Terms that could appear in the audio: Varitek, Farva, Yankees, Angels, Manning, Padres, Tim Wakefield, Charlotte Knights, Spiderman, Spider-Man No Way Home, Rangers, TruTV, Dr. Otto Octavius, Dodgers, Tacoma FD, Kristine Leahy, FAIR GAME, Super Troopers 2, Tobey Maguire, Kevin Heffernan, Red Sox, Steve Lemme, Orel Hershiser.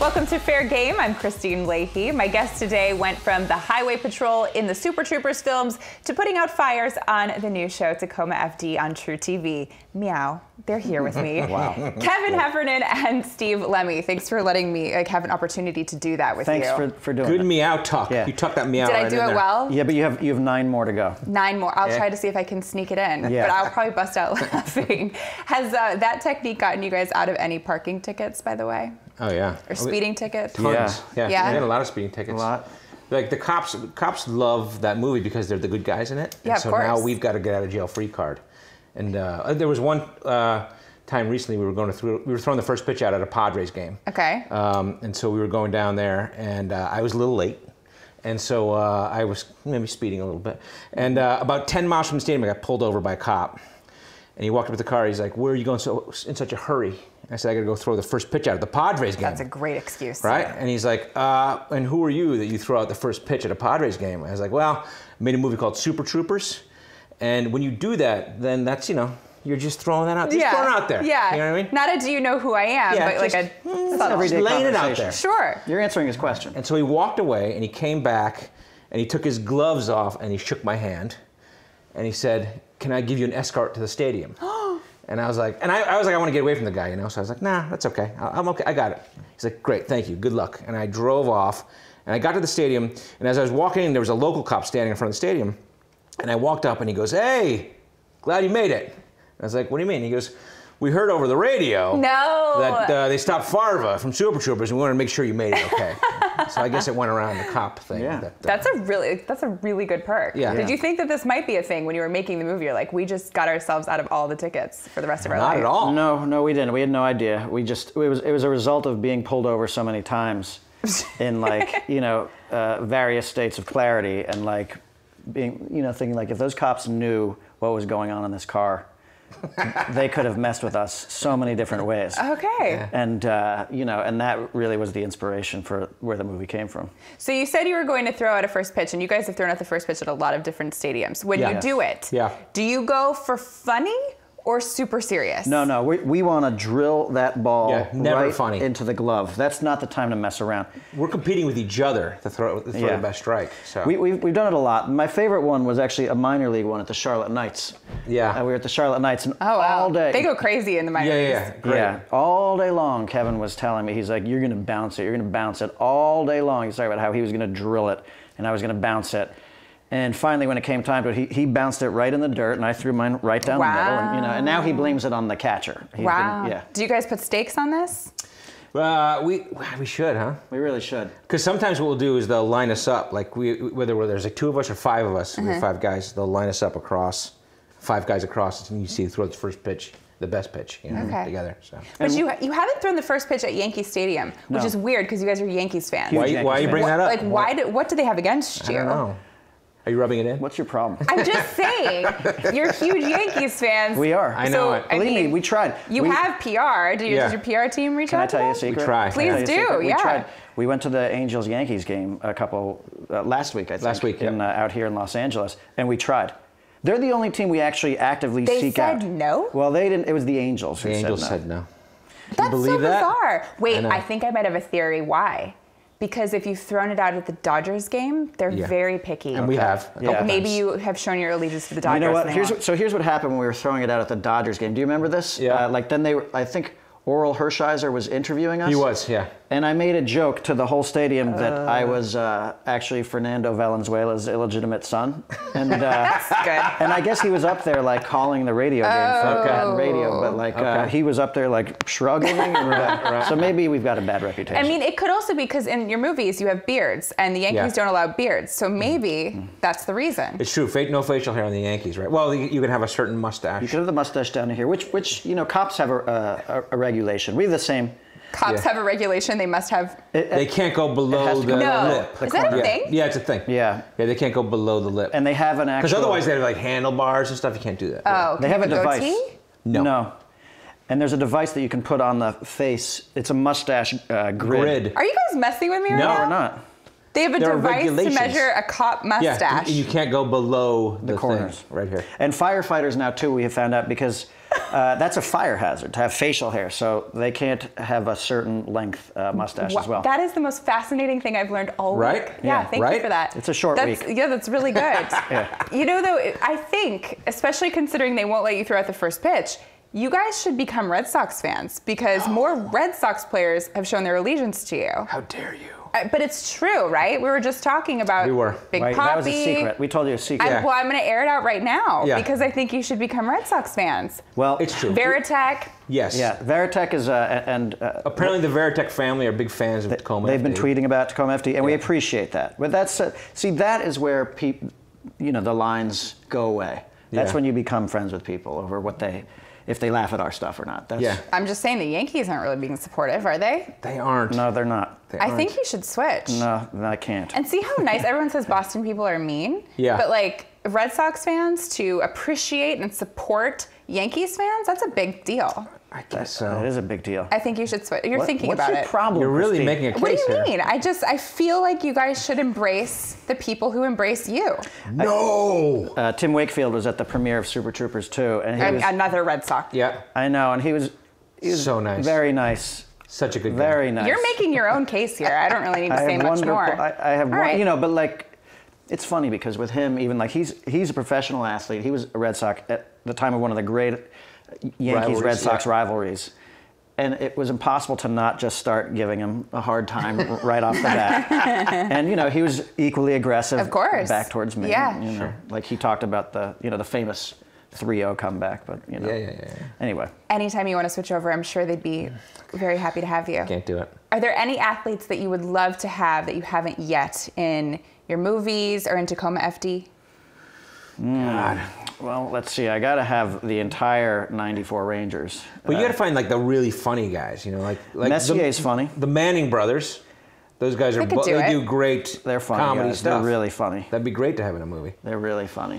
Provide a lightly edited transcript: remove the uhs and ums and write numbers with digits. Welcome to Fair Game. I'm Kristine Leahy. My guest today went from the highway patrol in the Super Troopers films to putting out fires on the new show Tacoma FD on TruTV. Meow. They're here with me. Wow. Kevin Heffernan and Steve Lemme. Thanks for letting me have an opportunity to do that with you. Thanks for doing it. Good meow talk. Yeah. You tucked that meow. Did I do it well? Yeah, but you have 9 more to go. 9 more. I'll try to see if I can sneak it in. Yeah. But I'll probably bust out laughing. Has that technique gotten you guys out of any parking tickets, by the way? Oh yeah. Or speeding tickets? Tons. Yeah. We had a lot of speeding tickets. A lot. Like the cops love that movie because they're the good guys in it. Yeah, and so now we've got to get out of jail free card. And there was one time recently we were throwing the first pitch out at a Padres game. Okay. And so we were going down there, and I was a little late, and so I was maybe speeding a little bit. And about 10 miles from the stadium, I got pulled over by a cop, and he walked up to the car. He's like, "Where are you going in such a hurry?" I said, "I got to go throw the first pitch out at the Padres game." That's a great excuse, right? Yeah. And he's like, "And who are you that you throw out the first pitch at a Padres game?" I was like, "Well, I made a movie called Super Troopers." And when you do that, then that's, you know, you're just throwing that out, just throwing it out there. Yeah. You know what I mean? Not a "do you know who I am," but just, like a everyday laying it out there. Sure. You're answering his question. And so he walked away, and he came back, and he took his gloves off, and he shook my hand, and he said, "Can I give you an escort to the stadium?" And I was like, I want to get away from the guy, you know? So I was like, "Nah, that's okay. I'm okay. I got it." He's like, "Great, thank you. Good luck." And I drove off, and I got to the stadium, and as I was walking in, there was a local cop standing in front of the stadium. And I walked up, and he goes, "Hey, glad you made it." And I was like, "What do you mean?" He goes, "We heard over the radio that they stopped Farva from Super Troopers, and we wanted to make sure you made it okay." So I guess it went around the cop thing. Yeah. That's a really good perk. Yeah. Did you think that this might be a thing when you were making the movie? You're like, "We just got ourselves out of all the tickets for the rest of our life." Not at all. No, we didn't. We had no idea. We just it was a result of being pulled over so many times in, like, you know, various states of clarity, and like, being, you know, thinking like, if those cops knew what was going on in this car, they could have messed with us so many different ways. Okay. And you know, and that really was the inspiration for where the movie came from. So you said you were going to throw out a first pitch, and you guys have thrown out the first pitch at a lot of different stadiums. When you do it, do you go for funny or super serious? No, we want to drill that ball right into the glove. That's not the time to mess around. We're competing with each other to throw the best strike. So we've done it a lot. My favorite one was actually a minor league one at the Charlotte Knights. Yeah. We were at the Charlotte Knights, and all day. They go crazy in the minor leagues. Yeah, great. Yeah, all day long, Kevin was telling me, he's like, "You're going to bounce it. You're going to bounce it." All day long, he's talking about how he was going to drill it, and I was going to bounce it. And finally, when it came time to it, he bounced it right in the dirt, and I threw mine right down the middle. And, you know, and now he blames it on the catcher. He's been. Do you guys put stakes on this? We should, huh? We really should. Because sometimes what we'll do is they'll line us up, like whether there's like 2 of us or 5 of us, we have 5 guys, they'll line us up across, 5 guys across, and you see throw the first pitch. The best pitch, you know, together. So. But you haven't thrown the first pitch at Yankee Stadium, which is weird because you guys are Yankees fans. Why you bring that up? Like, what do they have against you? I don't know. Are you rubbing it in? What's your problem? I'm just saying, you're huge Yankees fans. We are. I know it. Believe me, we tried. We have PR. Did your PR team reach out to them? Can I tell you a secret? We tried. Please do. We tried. We went to the Angels-Yankees game a couple last week, I think. Last week, out here in Los Angeles, and we tried. They're the only team we actually actively seek out. They said no? Well, they didn't. It was the Angels who said no. The Angels said no. That's so bizarre. Wait, I think I might have a theory why. Because if you've thrown it out at the Dodgers game, they're very picky. And we have. Yeah. Maybe you have shown your allegiance to the Dodgers. You know what? Here's what happened when we were throwing it out at the Dodgers game. Do you remember this? Yeah. I think Orel Hershiser was interviewing us. He was, yeah. And I made a joke to the whole stadium that I was actually Fernando Valenzuela's illegitimate son. And, that's good. And I guess he was up there, like, calling the radio game for Cotton Radio, but, like, he was up there, like, shrugging. So maybe we've got a bad reputation. I mean, it could also be because in your movies you have beards, and the Yankees don't allow beards, so maybe that's the reason. It's true. No facial hair on the Yankees, right? Well, you can have a certain mustache. You could have the mustache down here, which you know, cops have a regulation. We have the same... Cops have a regulation. They must have. They can't go below the lip. Is that a thing? Yeah, it's a thing. Yeah. Yeah, they can't go below the lip. And they have an actual. Because otherwise they have like handlebars and stuff. You can't do that. Oh. They have a device. Goatee? No. And there's a device that you can put on the face. It's a mustache grid. Are you guys messing with me right now? No, we're not. They have a device to measure a cop mustache. Yeah, you can't go below the corners right here. And firefighters now too. We have found out because. That's a fire hazard, to have facial hair, so they can't have a certain length mustache as well. That is the most fascinating thing I've learned all week. Yeah, thank you for that. It's a short week. Yeah, that's really good. You know, though, I think, especially considering they won't let you throw out the first pitch, you guys should become Red Sox fans, because more Red Sox players have shown their allegiance to you. How dare you? But it's true, right? We were just talking about Big Poppy. That was a secret. We told you a secret. Well, I'm going to air it out right now because I think you should become Red Sox fans. Well, it's true. Varitek. Yes. Yeah, Varitek is apparently the Varitek family are big fans of Tacoma FD. They've been tweeting about Tacoma FD, and we appreciate that. But that's see, that is where people, you know, the lines go away. That's when you become friends with people over what they. If they laugh at our stuff or not. That's I'm just saying the Yankees aren't really being supportive, are they? They aren't. No, they're not. They aren't. I think you should switch. No, I can't. And see how nice everyone says Boston people are mean? Yeah. But like Red Sox fans to appreciate and support Yankees fans, that's a big deal. I guess so. It is a big deal. I think you should switch. You're thinking about it. What's your problem? You're really making a case here. What do you mean? I feel like you guys should embrace the people who embrace you. No! Tim Wakefield was at the premiere of Super Troopers 2. And he was, another Red Sox. Yeah. I know, and he was so nice. Very nice. Such a good guy. Very nice. You're making your own case here. I don't really need to say much more. I have one, you know, but like, it's funny because with him, even like, he's a professional athlete. He was a Red Sox at the time of one of the great Yankees-Red Sox rivalries. And it was impossible to not just start giving him a hard time right off the bat. And, you know, he was equally aggressive back towards me. Yeah. You know, like he talked about the, you know, the famous 3-0 comeback, but, you know. Anyway. Anytime you want to switch over, I'm sure they'd be very happy to have you. Can't do it. Are there any athletes that you would love to have that you haven't yet in your movies or in Tacoma FD? God. Well, let's see. I gotta have the entire '94 Rangers. But you gotta find like the really funny guys, you know, like Messier's funny. The Manning brothers, those guys they do great. They're funny comedy guys. Stuff. They're really funny. That'd be great to have in a movie. They're really funny.